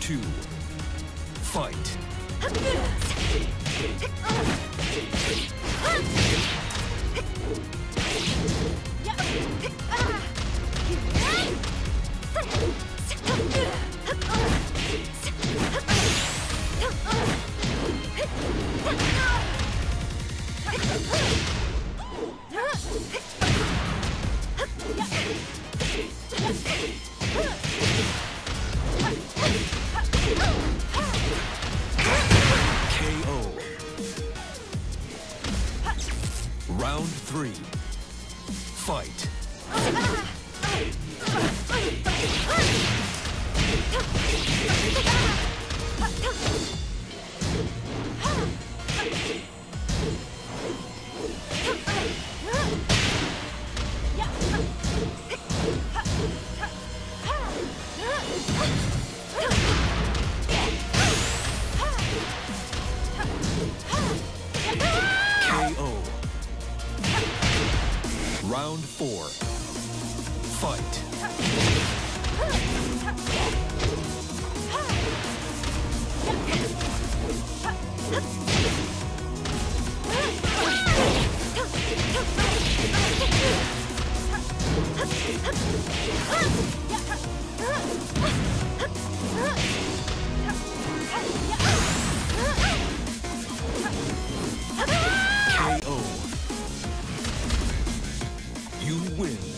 2. Fight. Round 3. Fight. Round 4. Fight. KO. You win.